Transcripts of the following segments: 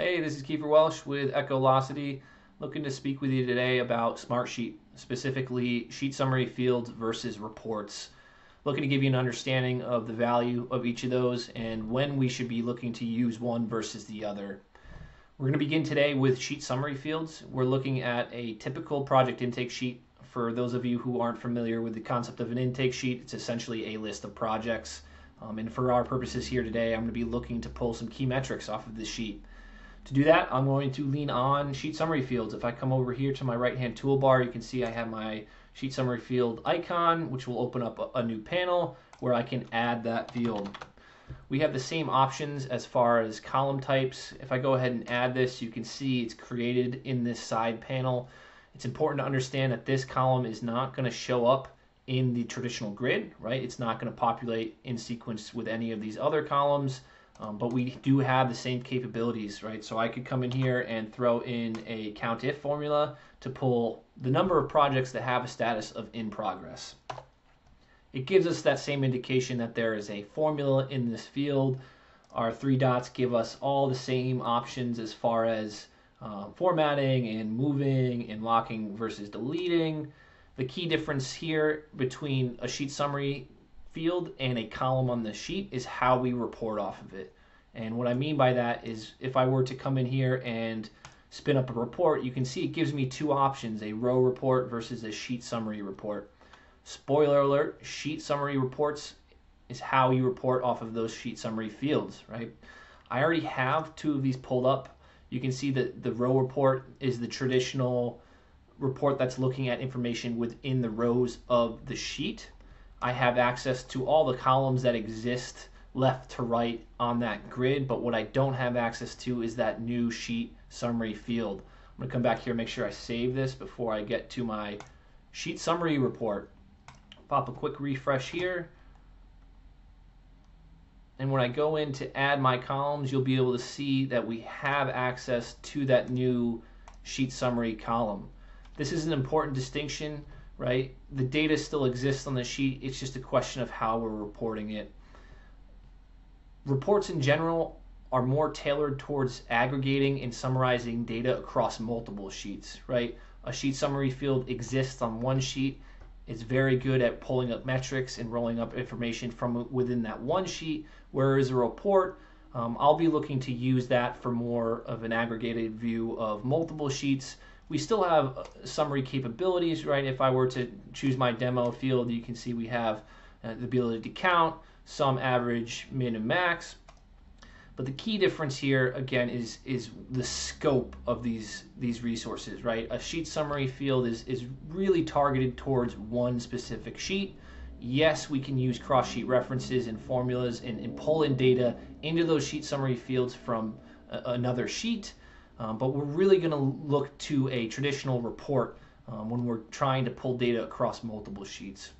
Hey, this is Kiefer Welsh with Echolocity, looking to speak with you today about Smartsheet, specifically sheet summary fields versus reports. Looking to give you an understanding of the value of each of those and when we should be looking to use one versus the other. We're going to begin today with sheet summary fields. We're looking at a typical project intake sheet. For those of you who aren't familiar with the concept of an intake sheet, it's essentially a list of projects. And for our purposes here today, I'm going to be looking to pull some key metrics off of this sheet. To do that, I'm going to lean on sheet summary fields. If I come over here to my right-hand toolbar, you can see I have my sheet summary field icon, which will open up a new panel where I can add that field. We have the same options as far as column types. If I go ahead and add this, you can see it's created in this side panel. It's important to understand that this column is not going to show up in the traditional grid, right? It's not going to populate in sequence with any of these other columns. But we do have the same capabilities, right? So I could come in here and throw in a count if formula to pull the number of projects that have a status of in progress. It gives us that same indication that there is a formula in this field. Our three dots give us all the same options as far as formatting and moving and locking versus deleting. The key difference here between a sheet summary field and a column on the sheet is how we report off of it. And what I mean by that is if I were to come in here and spin up a report, you can see it gives me two options, a row report versus a sheet summary report. Spoiler alert, sheet summary reports is how you report off of those sheet summary fields, right? I already have two of these pulled up. You can see that the row report is the traditional report that's looking at information within the rows of the sheet. I have access to all the columns that exist left to right on that grid, but what I don't have access to is that new sheet summary field. I'm going to come back here and make sure I save this before I get to my sheet summary report. Pop a quick refresh here. And when I go in to add my columns, you'll be able to see that we have access to that new sheet summary column. This is an important distinction. Right? The data still exists on the sheet. It's just a question of how we're reporting it. Reports in general are more tailored towards aggregating and summarizing data across multiple sheets, right? A sheet summary field exists on one sheet. It's very good at pulling up metrics and rolling up information from within that one sheet, whereas a report, I'll be looking to use that for more of an aggregated view of multiple sheets. We still have summary capabilities, right? If I were to choose my demo field, you can see we have the ability to count, sum, average, min, and max. But the key difference here, again, is the scope of these resources, right? A sheet summary field is really targeted towards one specific sheet. Yes, we can use cross-sheet references and formulas and pull in data into those sheet summary fields from another sheet. But we're really going to look to a traditional report when we're trying to pull data across multiple sheets.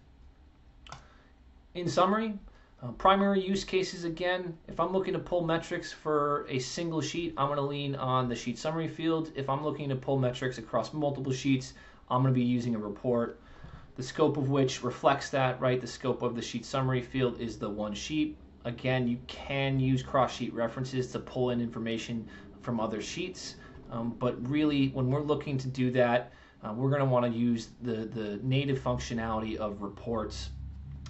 In summary, primary use cases again, if I'm looking to pull metrics for a single sheet, I'm going to lean on the sheet summary field. If I'm looking to pull metrics across multiple sheets, I'm going to be using a report, the scope of which reflects that, right? The scope of the sheet summary field is the one sheet. Again, you can use cross-sheet references to pull in information from other sheets, but really when we're looking to do that, we're going to want to use the native functionality of reports.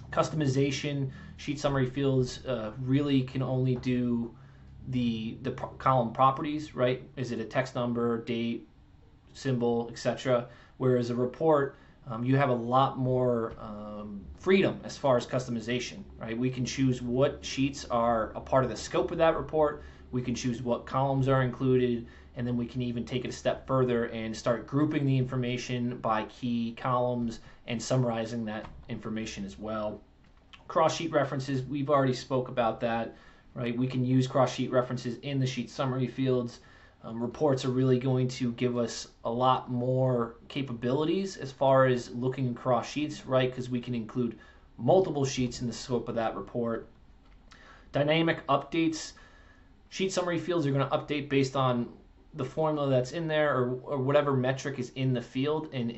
Customization, sheet summary fields really can only do the column properties, right? Is it a text number, date, symbol, etc. Whereas a report, you have a lot more freedom as far as customization, right? We can choose what sheets are a part of the scope of that report. We can choose what columns are included, and then we can even take it a step further and start grouping the information by key columns and summarizing that information as well. Cross-sheet references, we've already spoke about that, right? We can use cross-sheet references in the sheet summary fields. Reports are really going to give us a lot more capabilities as far as looking across sheets, right? Because we can include multiple sheets in the scope of that report. Dynamic updates. Sheet summary fields are going to update based on the formula that's in there or whatever metric is in the field and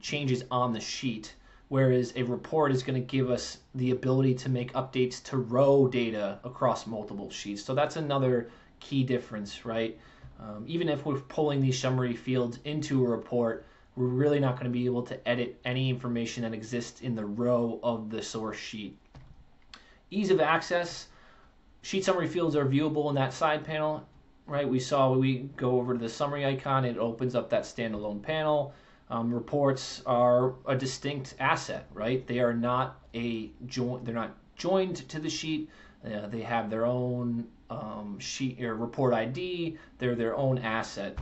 changes on the sheet. whereas a report is going to give us the ability to make updates to row data across multiple sheets. So that's another key difference, right? Even if we're pulling these summary fields into a report, we're really not going to be able to edit any information that exists in the row of the source sheet. Ease of access. Sheet summary fields are viewable in that side panel, right? We saw when we go over to the summary icon, it opens up that standalone panel. Reports are a distinct asset, right? They are not a joint. They're not joined to the sheet. They have their own sheet or report ID. They're their own asset.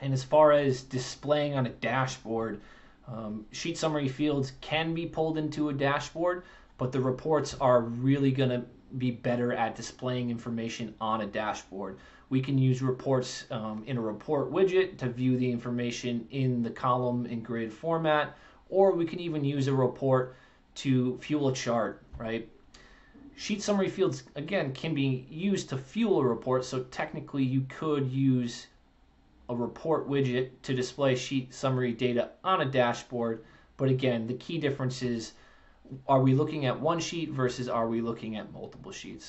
And as far as displaying on a dashboard, sheet summary fields can be pulled into a dashboard, but the reports are really going to be better at displaying information on a dashboard. We can use reports in a report widget to view the information in the column and grid format, or we can even use a report to fuel a chart, right? Sheet summary fields, again, can be used to fuel a report, so technically you could use a report widget to display sheet summary data on a dashboard, but again, the key difference is, are we looking at one sheet versus are we looking at multiple sheets?